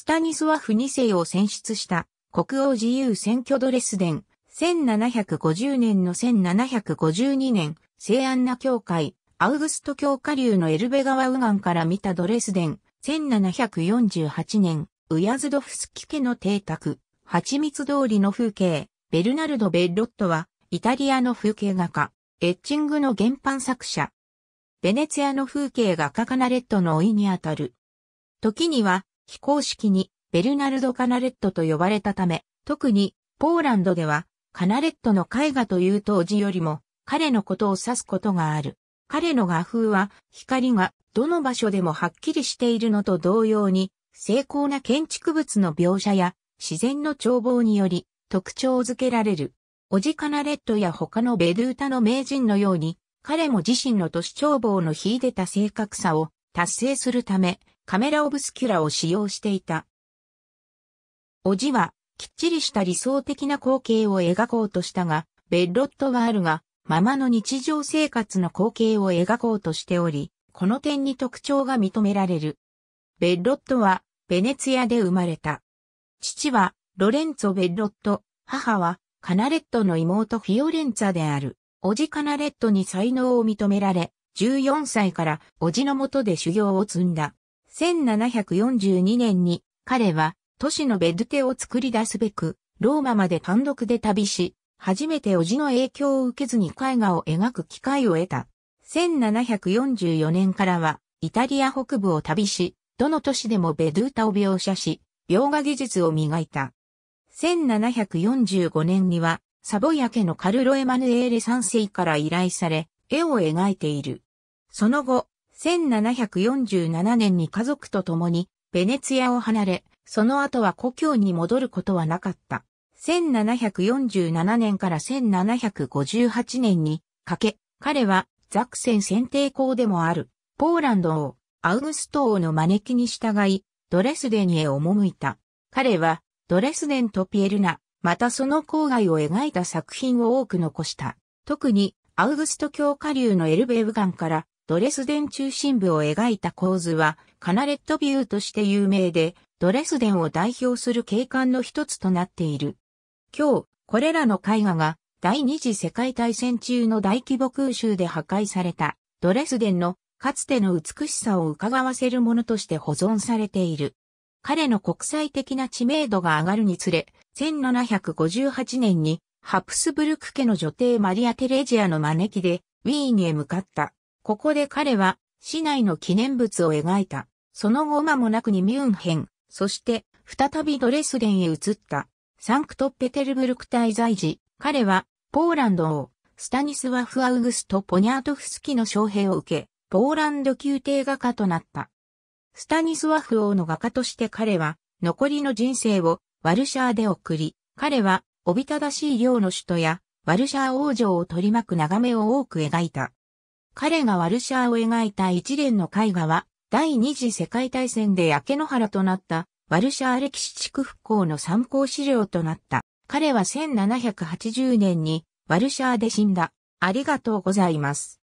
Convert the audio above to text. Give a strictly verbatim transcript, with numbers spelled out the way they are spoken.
スタニスワフに世を選出した国王自由選挙ドレスデン、せんななひゃくごじゅうねんのせんななひゃくごじゅうにねん、聖アンナ教会、アウグスト教下流のエルベ川右岸から見たドレスデン、せんななひゃくよんじゅうはちねん、ウヤズドフスキ家の邸宅、蜂蜜通りの風景、ベルナルド・ベッロットは、イタリアの風景画家、エッチングの原版作者。ベネツィアの風景画家カナレットの甥にあたる。時には、非公式に、ベルナルド・カナレットと呼ばれたため、特に、ポーランドでは、カナレットの絵画という当時よりも、彼のことを指すことがある。彼の画風は、光が、どの場所でもはっきりしているのと同様に、精巧な建築物の描写や、自然の眺望により、特徴づけられる。オジカナレットや他のベドゥータの名人のように、彼も自身の都市眺望の秀でた正確さを達成するため、カメラオブスキュラを使用していた。オジは、きっちりした理想的な光景を描こうとしたが、ベッロットはあるが、ままの日常生活の光景を描こうとしており、この点に特徴が認められる。ベッロットは、ベネツィアで生まれた。父は、ロレンツォ・ベッロット、母は、カナレットの妹フィオレンツァである。オジ・カナレットに才能を認められ、じゅうよんさいからオジの下で修行を積んだ。せんななひゃくよんじゅうにねんに、彼は、都市のベドゥテを作り出すべく、ローマまで単独で旅し、初めてオジの影響を受けずに絵画を描く機会を得た。せんななひゃくよんじゅうよねんからは、イタリア北部を旅し、どの都市でもベドゥータを描写し、描画技術を磨いた。せんななひゃくよんじゅうごねんには、サボヤ家のカルロ・エマヌエーレさんせいから依頼され、絵を描いている。その後、せんななひゃくよんじゅうななねんに家族と共に、ベネツィアを離れ、その後は故郷に戻ることはなかった。せんななひゃくよんじゅうななねんからせんななひゃくごじゅうはちねんにかけ、彼はザクセン選帝公でもある、ポーランド王、アウグスト王の招きに従い、ドレスデンへ赴いた。彼は、ドレスデンとピエルナ、またその郊外を描いた作品を多く残した。特に、アウグスト教下流のエルベ右岸から、ドレスデン中心部を描いた構図は、カナレットビューとして有名で、ドレスデンを代表する景観の一つとなっている。今日、これらの絵画が、第二次世界大戦中の大規模空襲で破壊された、ドレスデンの、かつての美しさを伺わせるものとして保存されている。彼の国際的な知名度が上がるにつれ、せんななひゃくごじゅうはちねんにハプスブルク家の女帝マリア・テレジアの招きでウィーンへ向かった。ここで彼は市内の記念物を描いた。その後間もなくにミュンヘン、そして再びドレスデンへ移った。サンクトペテルブルク滞在時、彼はポーランド王、スタニスワフ・アウグスト・ポニャートフスキの招聘を受け、ポーランド宮廷画家となった。スタニスワフ王の画家として彼は残りの人生をワルシャワで送り、彼はおびただしい量の首都やワルシャワ王城を取り巻く眺めを多く描いた。彼がワルシャワを描いた一連の絵画は第二次世界大戦で焼け野原となったワルシャワ歴史地区復興の参考資料となった。彼はせんななひゃくはちじゅうねんにワルシャワで死んだ。ありがとうございます。